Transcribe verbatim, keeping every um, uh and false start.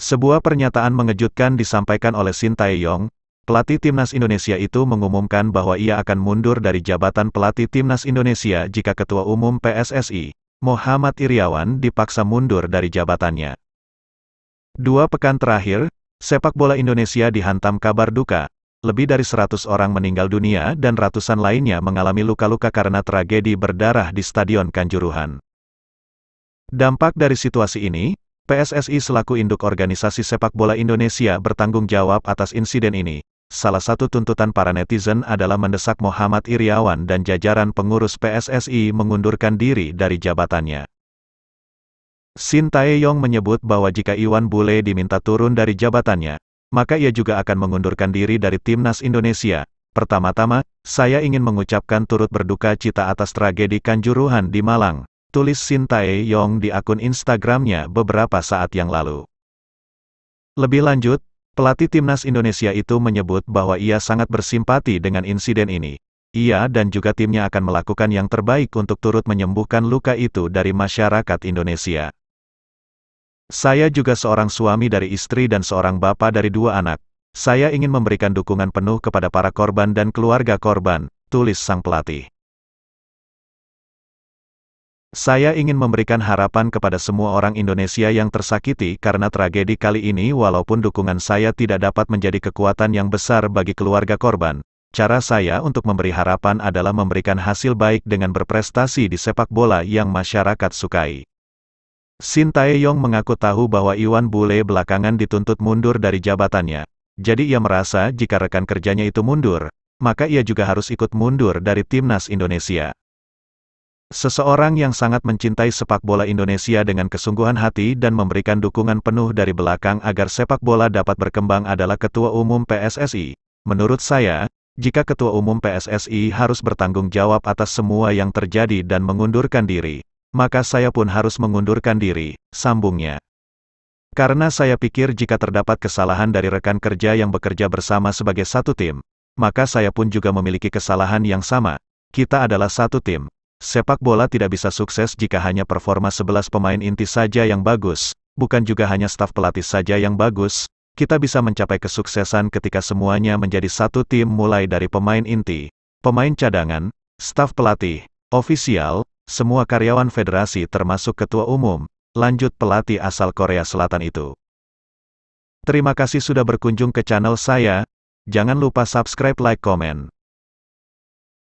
Sebuah pernyataan mengejutkan disampaikan oleh Shin Tae-yong, pelatih Timnas Indonesia itu mengumumkan bahwa ia akan mundur dari jabatan pelatih Timnas Indonesia jika Ketua Umum P S S I, Muhammad Iriawan, dipaksa mundur dari jabatannya. Dua pekan terakhir, sepak bola Indonesia dihantam kabar duka. Lebih dari seratus orang meninggal dunia dan ratusan lainnya mengalami luka-luka karena tragedi berdarah di Stadion Kanjuruhan. Dampak dari situasi ini, P S S I selaku induk organisasi sepak bola Indonesia bertanggung jawab atas insiden ini. Salah satu tuntutan para netizen adalah mendesak Muhammad Iriawan dan jajaran pengurus P S S I mengundurkan diri dari jabatannya. Shin Tae-yong menyebut bahwa jika Iwan Bule diminta turun dari jabatannya, maka ia juga akan mengundurkan diri dari Timnas Indonesia. Pertama-tama, saya ingin mengucapkan turut berduka cita atas tragedi Kanjuruhan di Malang, tulis Shin Tae-yong di akun Instagramnya beberapa saat yang lalu. Lebih lanjut, pelatih Timnas Indonesia itu menyebut bahwa ia sangat bersimpati dengan insiden ini. Ia dan juga timnya akan melakukan yang terbaik untuk turut menyembuhkan luka itu dari masyarakat Indonesia. Saya juga seorang suami dari istri dan seorang bapa dari dua anak. Saya ingin memberikan dukungan penuh kepada para korban dan keluarga korban, tulis sang pelatih. Saya ingin memberikan harapan kepada semua orang Indonesia yang tersakiti karena tragedi kali ini, walaupun dukungan saya tidak dapat menjadi kekuatan yang besar bagi keluarga korban. Cara saya untuk memberi harapan adalah memberikan hasil baik dengan berprestasi di sepak bola yang masyarakat sukai. Shin Tae-yong mengaku tahu bahwa Iwan Bule belakangan dituntut mundur dari jabatannya. Jadi ia merasa jika rekan kerjanya itu mundur, maka ia juga harus ikut mundur dari Timnas Indonesia. Seseorang yang sangat mencintai sepak bola Indonesia dengan kesungguhan hati dan memberikan dukungan penuh dari belakang agar sepak bola dapat berkembang adalah Ketua Umum P S S I. Menurut saya, jika Ketua Umum P S S I harus bertanggung jawab atas semua yang terjadi dan mengundurkan diri, maka saya pun harus mengundurkan diri, sambungnya. Karena saya pikir jika terdapat kesalahan dari rekan kerja yang bekerja bersama sebagai satu tim, maka saya pun juga memiliki kesalahan yang sama. Kita adalah satu tim. Sepak bola tidak bisa sukses jika hanya performa sebelas pemain inti saja yang bagus, bukan juga hanya staf pelatih saja yang bagus. Kita bisa mencapai kesuksesan ketika semuanya menjadi satu tim, mulai dari pemain inti, pemain cadangan, staf pelatih, ofisial, semua karyawan federasi termasuk ketua umum, lanjut pelatih asal Korea Selatan itu. Terima kasih sudah berkunjung ke channel saya. Jangan lupa subscribe, like, komen.